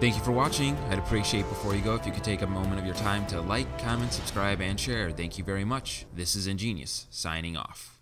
Thank you for watching. I'd appreciate before you go if you could take a moment of your time to like, comment, subscribe, and share. Thank you very much. This is Ingenious, signing off.